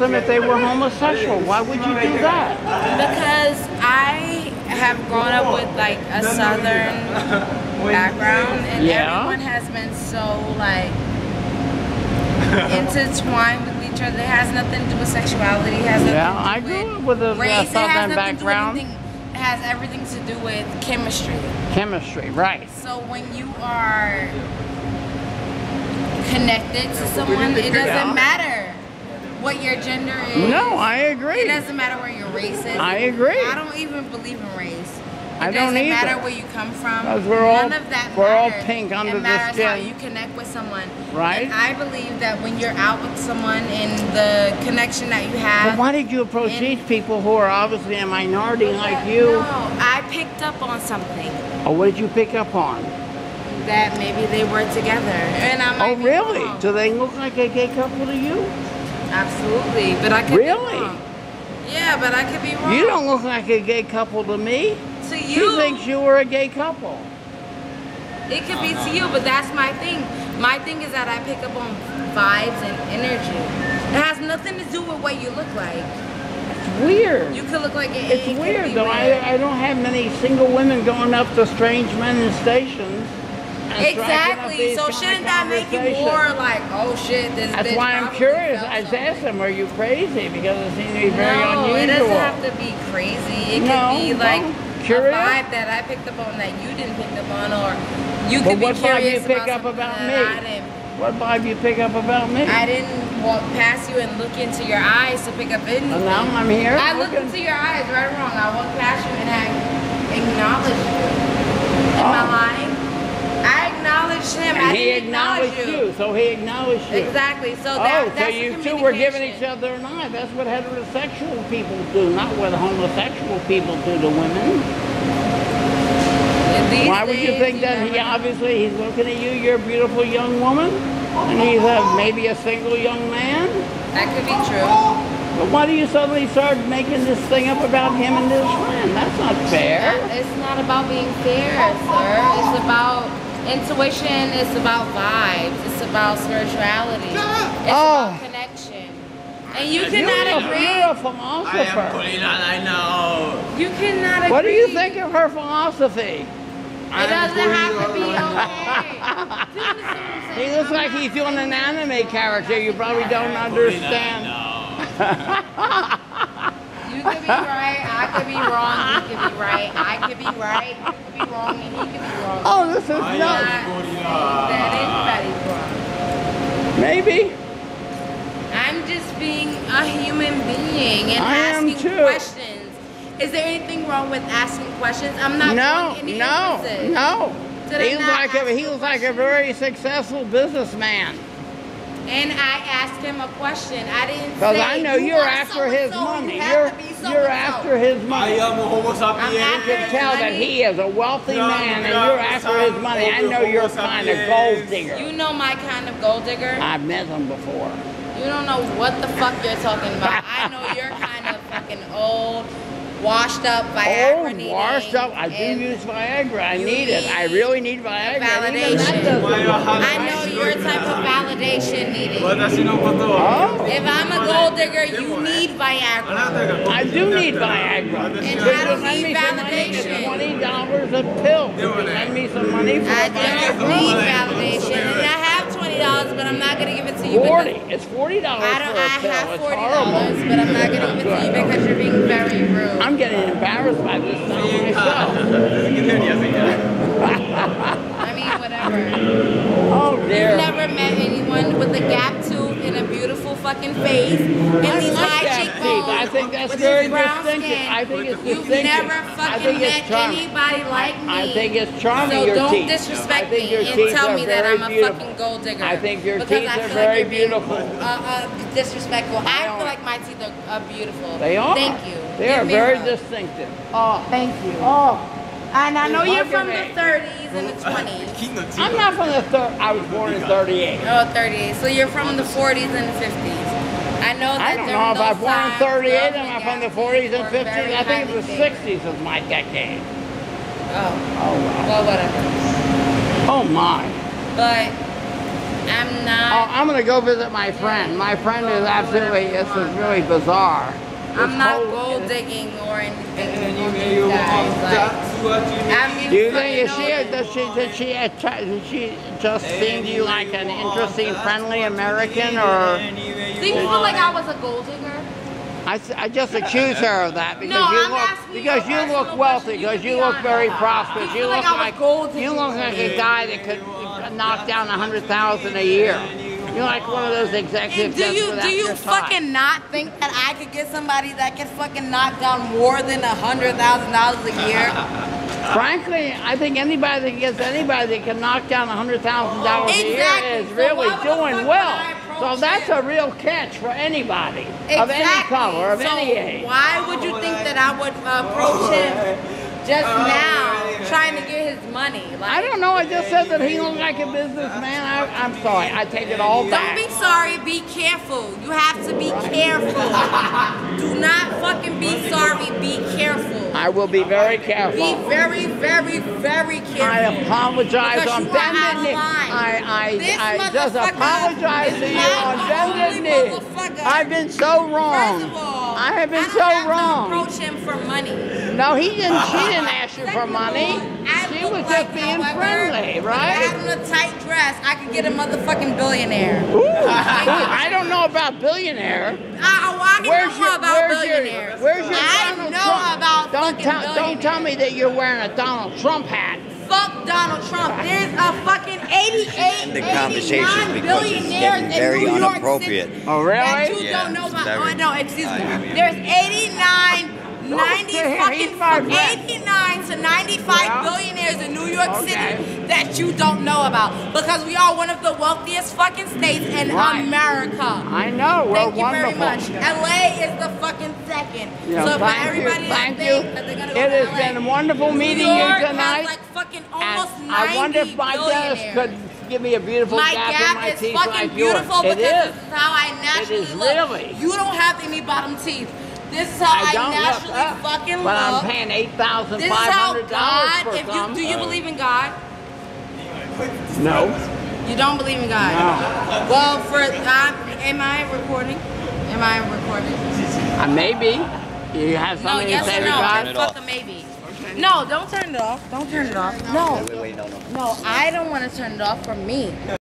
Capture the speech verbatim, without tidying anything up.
them if they were homosexual. Why would you do that? Because I have grown up with like a Southern background, and yeah. everyone has been so like intertwined with each other. It has nothing to do with sexuality. It has nothing yeah, to do I grew up with a race. Southern it has background. To do it has everything to do with chemistry. Chemistry, right. So when you are connected to someone, it doesn't matter what your gender is. No, I agree. It doesn't matter where your race is. I agree. I don't even believe in race. It I don't either. It doesn't matter where you come from. We're all, None of that we're matters. All pink under the skin. It matters how you connect with someone. Right. And I believe that when you're out with someone and the connection that you have. But why did you approach and, these people who are obviously a minority yeah, like you? No, I picked up on something. Oh, what did you pick up on? That maybe they were together. And I might oh, really? Wrong. Do they look like a gay couple to you? Absolutely, but I could really? be wrong. Yeah, but I could be wrong. You don't look like a gay couple to me. To you. She thinks you were a gay couple. It could be to you, but that's my thing. My thing is that I pick up on vibes and energy. It has nothing to do with what you look like. It's weird. You could look like an It's a, weird, though. Weird. I, I don't have many single women going up to strange men in stations. Exactly. So shouldn't that make you more like, oh shit, this bitch? That's why I'm curious. I asked him, are you crazy? Because it seemed to be very unusual. No, it doesn't have to be crazy. It could be like a vibe that I picked up on that you didn't pick up on, or you could be curious about something that I didn't. What vibe you pick up about me? I didn't walk past you and look into your eyes to pick up anything. Well, now I'm here. I looked into your eyes, right or wrong. I walked past you and I acknowledged you. Am I lying? I acknowledged him. And I he acknowledged you. you. So he acknowledged you. Exactly. So that, oh, that's so you two were giving each other an eye. That's what heterosexual people do, not what homosexual people do to women. These Why would you think you that he know. obviously he's looking at you? You're a beautiful young woman, and he's a, maybe a single young man. That could be true. But why do you suddenly start making this thing up about him and his friend? That's not fair. It's not about being fair, sir. It's about intuition. It's about vibes. It's about spirituality. It's oh. about connection. And you cannot you're agree. You're a philosopher. I am Queen, I know. You cannot agree. What do you think of her philosophy? It doesn't have to be okay. He looks like he's doing an anime character. You probably don't understand. You could be right, I could be wrong, he could be right, I could be right, you could be wrong, and he could be wrong. Oh, this is nuts. That anybody's wrong. Maybe. I'm just being a human being and I asking questions. Is there anything wrong with asking questions? I'm not no, doing any No, business. no, no. He was like a, he was like a very successful businessman. And I asked him a question. I didn't Because I know you're after his money. You're you're after his money. I am almost up here. You can tell that he is a wealthy man and you're after his money. I know you're kind of gold digger. You know my kind of gold digger? I've met him before. You don't know what the fuck you're talking about. I know you're kind of fucking old, washed up Viagra. Oh, washed up. I do use Viagra. I need it. I really need Viagra. Validation. I know your type of validation needed. Oh? If I'm a gold digger, you need Viagra. I do need Viagra. And I don't need validation. twenty dollars a pill. Would you lend me some money for I don't need validation. And I have twenty dollars, but I'm not going to give it to you. forty. It's forty dollars. I don't. I have forty dollars, but I'm not going to give it to you because you're being very rude. I'm getting embarrassed by this song myself. I mean, whatever. Oh, dear. I've never met anyone with a gap tooth and a beautiful fucking face and I these like high cheekbones. I think that's very distinctive. Skin. I think it's distinctive. You've never fucking met charming. anybody like me. I think it's charming. So your don't teeth. disrespect me and tell me that I'm a beautiful. fucking gold digger. I think your because teeth I feel are very like beautiful. Being, uh, uh, disrespectful. I, I feel like my teeth are uh, beautiful. They are. Thank you. They Give are very distinctive. Oh, thank you. Oh. And I know you're from the thirties and the twenties. I'm not from the thirties. I was born in thirty-eight. Oh, thirty-eight. So you're from the forties and the fifties. I know that I don't know if I was born in thirty-eight. Am I from the forties and fifties? I think it was sixties was my decade. Oh. Oh, wow. Well, whatever. Oh, my. But I'm not. Oh, I'm gonna go visit my friend. My friend is absolutely. This is really bizarre. I'm not gold digging or anything. You like, you think is she? Does she? Did she? Did she just seem to you like an interesting, friendly American, or? Do you feel like I was a gold digger? I, I just accuse her of that because no, you I'm look because you, you look wealthy, because you, you look very prosperous. You, you look like, like you look like a guy that could knock down a hundred thousand a year. You're like one of those executives. And do you do you fucking time. not think that I could get somebody that could fucking knock down more than a hundred thousand dollars a year? Frankly, I think anybody that gets anybody that can knock down a hundred thousand dollars exactly. a year is so really doing well. So that's a real catch for anybody, exactly. of any color, of so any age. Why would you think that I would approach him just now, trying to get his money? Like, I don't know, I just said that he looked like a businessman. I, I'm sorry, I take it all back. Don't be sorry, be careful. You have to be careful. Do not fucking be sorry, be careful. I will be very careful. Be very, very, very careful. I apologize on bended knee. I, I, I just apologize to you on bended knee. I've been so wrong. First of all, I have been I so have wrong. Approach him for money. No, he didn't. She didn't ask you for money. She was just like, being however, friendly, right? If I had on a tight dress, I could get a motherfucking billionaire. Ooh, I don't know about billionaire. I, oh, I where's don't your, know about billionaire. Where's your I Donald know Trump? About don't tell, don't tell me that you're wearing a Donald Trump hat. Fuck Donald Trump. There's a fucking eighty-eight, the conversation because it's getting very inappropriate. Oh, really? That you yeah, don't know about. Very, oh, no, excuse me. I mean, There's eighty-nine. ninety fucking eighty-nine to ninety-five billionaires in New York City that you don't know about because we are one of the wealthiest fucking states in America. I know, we're wonderful. Thank you very much. L A is the fucking second. So by everybody, thank you. It has been wonderful meeting you tonight. Like fucking almost ninety billionaires. I wonder if my dad could give me a beautiful my gap, gap in my teeth like yours. My gap is fucking beautiful because this is how I naturally look. It is really. You don't have any bottom teeth. This is how I, I naturally up, fucking look. But I'm paying eight thousand five hundred dollars for something. Do you believe in God? No. You don't believe in God. No. Well, for uh, am I recording? Am I recording? Uh, maybe. You have something no, yes to say to no. God? Fuck a maybe. Okay. No, don't turn it off. Don't turn it off. No. No, I don't want to turn it off for me.